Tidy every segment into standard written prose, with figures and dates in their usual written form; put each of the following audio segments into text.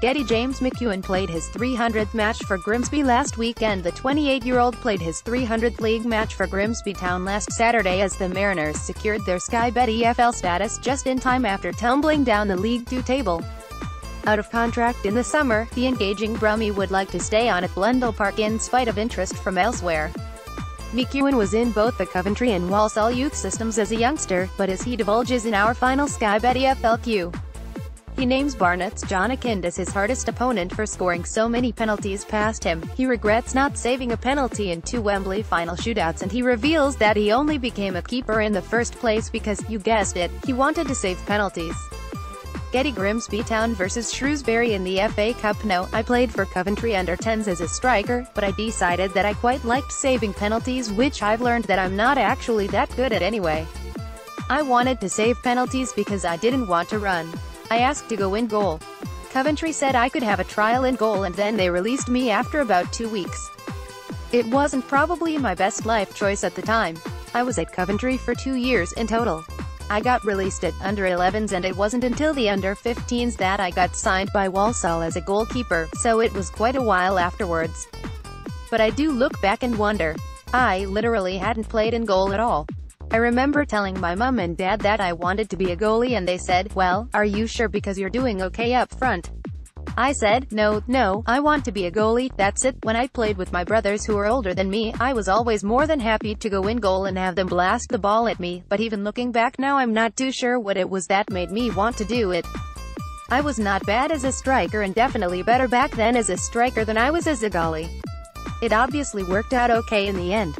James McKeown played his 300th match for Grimsby last weekend. The 28-year-old played his 300th league match for Grimsby Town last Saturday as the Mariners secured their Sky Bet EFL status just in time after tumbling down the League Two table. Out of contract in the summer, the engaging Brummie would like to stay on at Blundell Park in spite of interest from elsewhere. McKeown was in both the Coventry and Walsall youth systems as a youngster, but as he divulges in our final Sky Bet EFL queue, he names Barnett's Jon Akin as his hardest opponent for scoring so many penalties past him. He regrets not saving a penalty in two Wembley final shootouts, and he reveals that he only became a keeper in the first place because, you guessed it, he wanted to save penalties. Grimsby Town vs Shrewsbury in the FA Cup. No, I played for Coventry under-10s as a striker, but I decided that I quite liked saving penalties, which I've learned that I'm not actually that good at anyway. I wanted to save penalties because I didn't want to run. I asked to go in goal. Coventry said I could have a trial in goal, and then they released me after about 2 weeks. It wasn't probably my best life choice at the time. I was at Coventry for 2 years in total. I got released at under-11s, and it wasn't until the under-15s that I got signed by Walsall as a goalkeeper, so it was quite a while afterwards. But I do look back and wonder. I literally hadn't played in goal at all. I remember telling my mum and dad that I wanted to be a goalie, and they said, "Well, are you sure, because you're doing okay up front?" I said, no, I want to be a goalie, that's it. When I played with my brothers who are older than me, I was always more than happy to go in goal and have them blast the ball at me, but even looking back now, I'm not too sure what it was that made me want to do it. I was not bad as a striker, and definitely better back then as a striker than I was as a goalie. It obviously worked out okay in the end.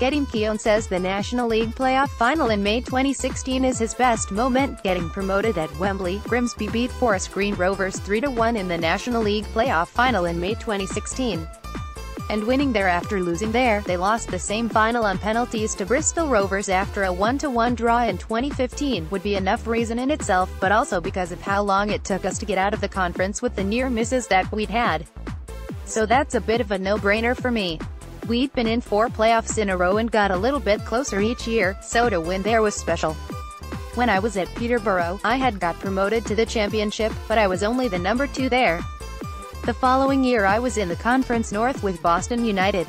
McKeown says the National League playoff final in May 2016 is his best moment. Getting promoted at Wembley, Grimsby beat Forest Green Rovers 3-1 in the National League playoff final in May 2016. And winning thereafter. Losing there, they lost the same final on penalties to Bristol Rovers after a 1-1 draw in 2015 would be enough reason in itself, but also because of how long it took us to get out of the conference with the near misses that we'd had. So that's a bit of a no-brainer for me. We'd been in 4 playoffs in a row and got a little bit closer each year, so to win there was special. When I was at Peterborough, I had got promoted to the championship, but I was only the number 2 there. The following year I was in the Conference North with Boston United.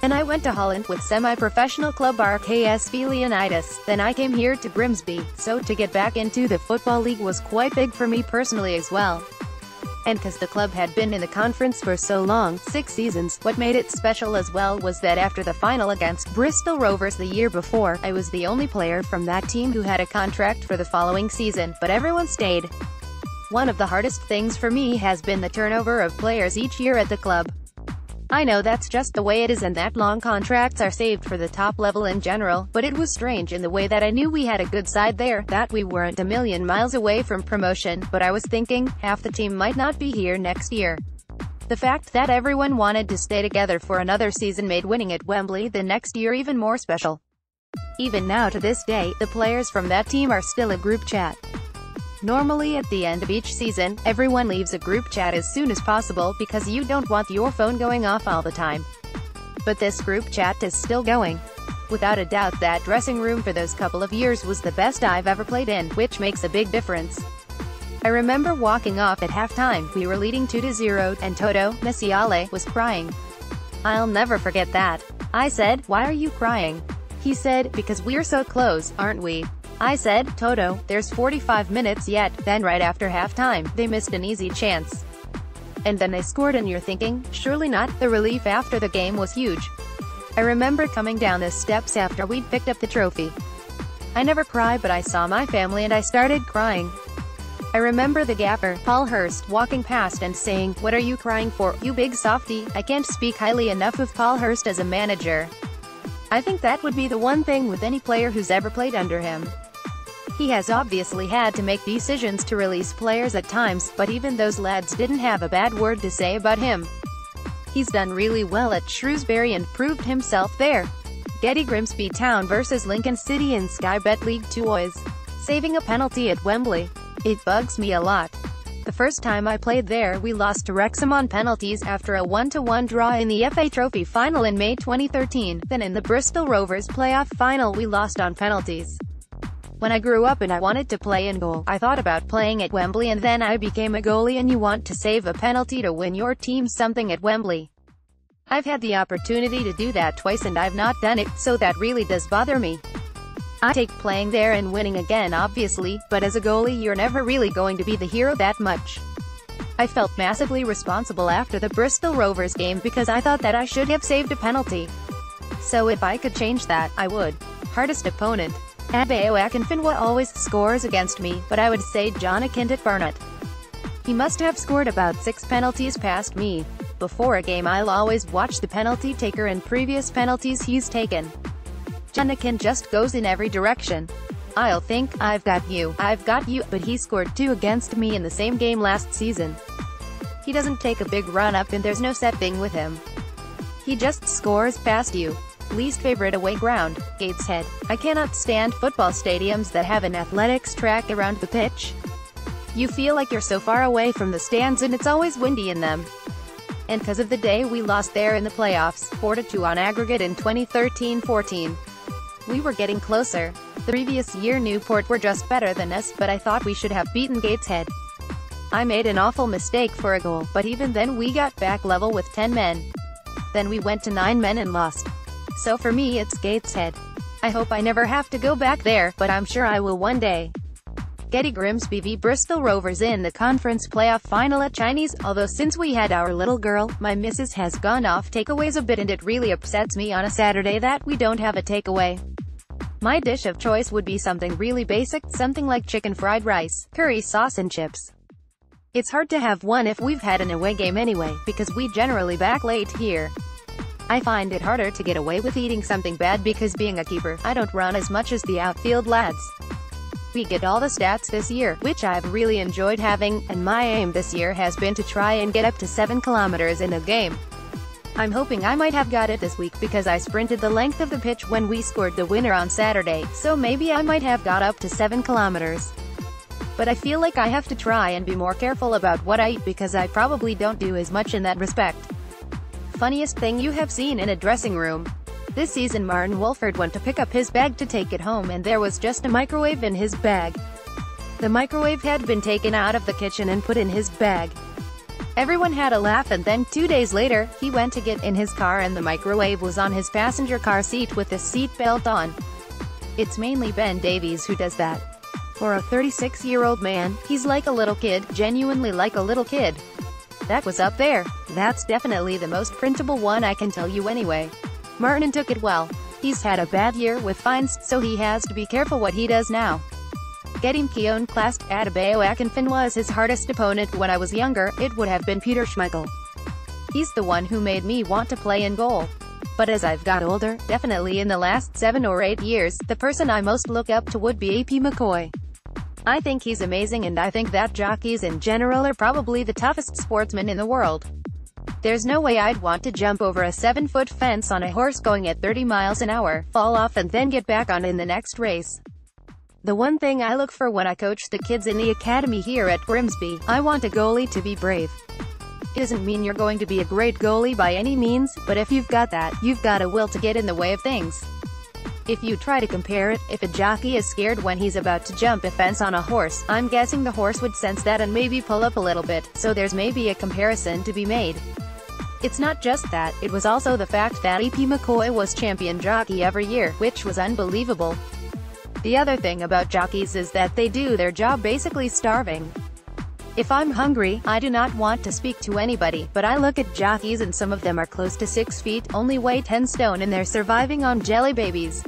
Then I went to Holland with semi-professional club RKSV Leonidas, then I came here to Grimsby, so to get back into the Football League was quite big for me personally as well. And because the club had been in the conference for so long, 6 seasons, what made it special as well was that after the final against Bristol Rovers the year before, I was the only player from that team who had a contract for the following season, but everyone stayed. One of the hardest things for me has been the turnover of players each year at the club. I know that's just the way it is, and that long contracts are saved for the top level in general, but it was strange in the way that I knew we had a good side there, that we weren't a million miles away from promotion, but I was thinking, half the team might not be here next year. The fact that everyone wanted to stay together for another season made winning at Wembley the next year even more special. Even now to this day, the players from that team are still a group chat. Normally at the end of each season, everyone leaves a group chat as soon as possible because you don't want your phone going off all the time. But this group chat is still going. Without a doubt, that dressing room for those couple of years was the best I've ever played in, which makes a big difference. I remember walking off at halftime, we were leading 2-0, and Toto, Messiale, was crying. I'll never forget that. I said, "Why are you crying?" He said, "Because we're so close, aren't we?" I said, "Toto, there's 45 minutes yet." Then right after halftime, they missed an easy chance. And then they scored, and you're thinking, surely not. The relief after the game was huge. I remember coming down the steps after we'd picked up the trophy. I never cry, but I saw my family and I started crying. I remember the gaffer, Paul Hurst, walking past and saying, "What are you crying for, you big softy?" I can't speak highly enough of Paul Hurst as a manager. I think that would be the one thing with any player who's ever played under him. He has obviously had to make decisions to release players at times, but even those lads didn't have a bad word to say about him. He's done really well at Shrewsbury and proved himself there. Grimsby Town vs Lincoln City in Sky Bet League 2. Saving a penalty at Wembley. It bugs me a lot. The first time I played there, we lost to Wrexham on penalties after a 1-1 draw in the FA Trophy final in May 2013, then in the Bristol Rovers playoff final we lost on penalties. When I grew up and I wanted to play in goal, I thought about playing at Wembley, and then I became a goalie, and you want to save a penalty to win your team something at Wembley. I've had the opportunity to do that twice and I've not done it, so that really does bother me. I take playing there and winning again obviously, but as a goalie you're never really going to be the hero that much. I felt massively responsible after the Bristol Rovers game because I thought that I should have saved a penalty. So if I could change that, I would. Hardest opponent. Adebayo Akinfenwa always scores against me, but I would say Jon Akin at Barnet. He must have scored about 6 penalties past me. Before a game I'll always watch the penalty taker and previous penalties he's taken. Jon Akin just goes in every direction. I'll think, I've got you, but he scored 2 against me in the same game last season. He doesn't take a big run up and there's no set thing with him. He just scores past you. Least favorite away ground, Gateshead. I cannot stand football stadiums that have an athletics track around the pitch. You feel like you're so far away from the stands and it's always windy in them. And because of the day we lost there in the playoffs, 4-2 on aggregate in 2013-14. We were getting closer. The previous year Newport were just better than us, but I thought we should have beaten Gateshead. I made an awful mistake for a goal, but even then we got back level with 10 men. Then we went to 9 men and lost. So for me it's Gateshead. I hope I never have to go back there, but I'm sure I will one day. Grimsby v Bristol Rovers in the conference playoff final at Chinese, although since we had our little girl, my missus has gone off takeaways a bit and it really upsets me on a Saturday that we don't have a takeaway. My dish of choice would be something really basic, something like chicken fried rice, curry sauce and chips. It's hard to have one if we've had an away game anyway, because we generally back late here. I find it harder to get away with eating something bad because being a keeper, I don't run as much as the outfield lads. We get all the stats this year, which I've really enjoyed having, and my aim this year has been to try and get up to 7 kilometers in a game. I'm hoping I might have got it this week because I sprinted the length of the pitch when we scored the winner on Saturday, so maybe I might have got up to 7 kilometers. But I feel like I have to try and be more careful about what I eat because I probably don't do as much in that respect. Funniest thing you have seen in a dressing room. This season Martin Wolford went to pick up his bag to take it home and there was just a microwave in his bag. The microwave had been taken out of the kitchen and put in his bag. Everyone had a laugh, and then 2 days later, he went to get in his car and the microwave was on his passenger car seat with his seat belt on. It's mainly Ben Davies who does that. For a 36-year-old man, he's like a little kid, genuinely like a little kid. That was up there. That's definitely the most printable one I can tell you anyway. Martin took it well. He's had a bad year with fines, so he has to be careful what he does now. Getting McKeown classed Adebayo Akinfenwa as his hardest opponent. When I was younger, it would have been Peter Schmeichel. He's the one who made me want to play in goal. But as I've got older, definitely in the last 7 or 8 years, the person I most look up to would be AP McCoy. I think he's amazing, and I think that jockeys in general are probably the toughest sportsmen in the world. There's no way I'd want to jump over a 7-foot fence on a horse going at 30 miles an hour, fall off and then get back on in the next race. The one thing I look for when I coach the kids in the academy here at Grimsby, I want a goalie to be brave. It doesn't mean you're going to be a great goalie by any means, but if you've got that, you've got a will to get in the way of things. If you try to compare it, if a jockey is scared when he's about to jump a fence on a horse, I'm guessing the horse would sense that and maybe pull up a little bit, so there's maybe a comparison to be made. It's not just that, it was also the fact that AP McCoy was champion jockey every year, which was unbelievable. The other thing about jockeys is that they do their job basically starving. If I'm hungry, I do not want to speak to anybody, but I look at jockeys and some of them are close to 6 feet, only weigh 10 stone and they're surviving on jelly babies.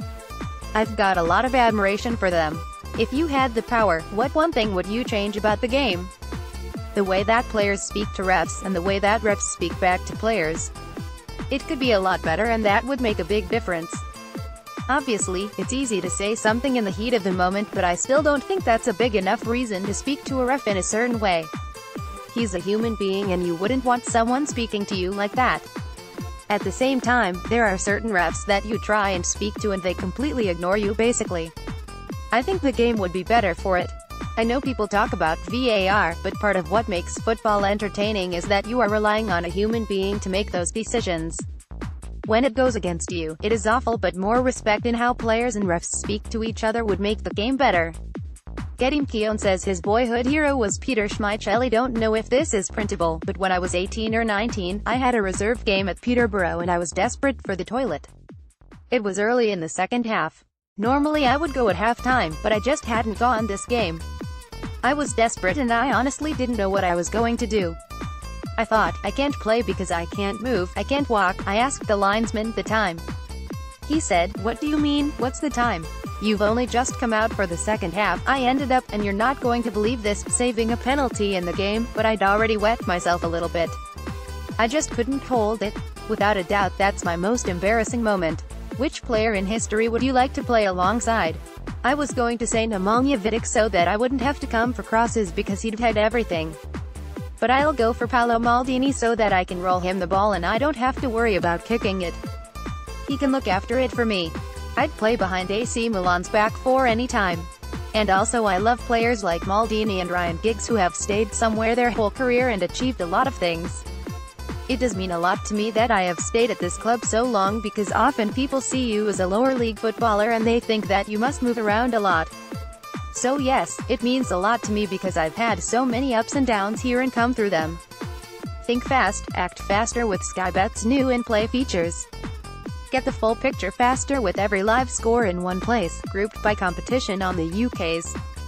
I've got a lot of admiration for them. If you had the power, what one thing would you change about the game? The way that players speak to refs, and the way that refs speak back to players. It could be a lot better and that would make a big difference. Obviously, it's easy to say something in the heat of the moment, but I still don't think that's a big enough reason to speak to a ref in a certain way. He's a human being and you wouldn't want someone speaking to you like that. At the same time, there are certain refs that you try and speak to and they completely ignore you basically. I think the game would be better for it. I know people talk about VAR, but part of what makes football entertaining is that you are relying on a human being to make those decisions. When it goes against you, it is awful, but more respect in how players and refs speak to each other would make the game better. Getty McKeown says his boyhood hero was Peter Schmeichel. I don't know if this is printable, but when I was 18 or 19, I had a reserve game at Peterborough and I was desperate for the toilet. It was early in the second half. Normally I would go at halftime, but I just hadn't gone this game. I was desperate and I honestly didn't know what I was going to do. I thought, I can't play because I can't move, I can't walk. I asked the linesman the time. He said, "What do you mean, what's the time? You've only just come out for the second half." I ended up, and you're not going to believe this, saving a penalty in the game, but I'd already wet myself a little bit. I just couldn't hold it. Without a doubt, that's my most embarrassing moment. Which player in history would you like to play alongside? I was going to say Nemanja Vidic so that I wouldn't have to come for crosses because he'd had everything. But I'll go for Paolo Maldini so that I can roll him the ball and I don't have to worry about kicking it. He can look after it for me. I'd play behind AC Milan's back four any time. And also I love players like Maldini and Ryan Giggs who have stayed somewhere their whole career and achieved a lot of things. It does mean a lot to me that I have stayed at this club so long because often people see you as a lower league footballer and they think that you must move around a lot. So yes, it means a lot to me because I've had so many ups and downs here and come through them. Think fast, act faster with Sky Bet's new in-play features. Get the full picture faster with every live score in one place, grouped by competition on the UK's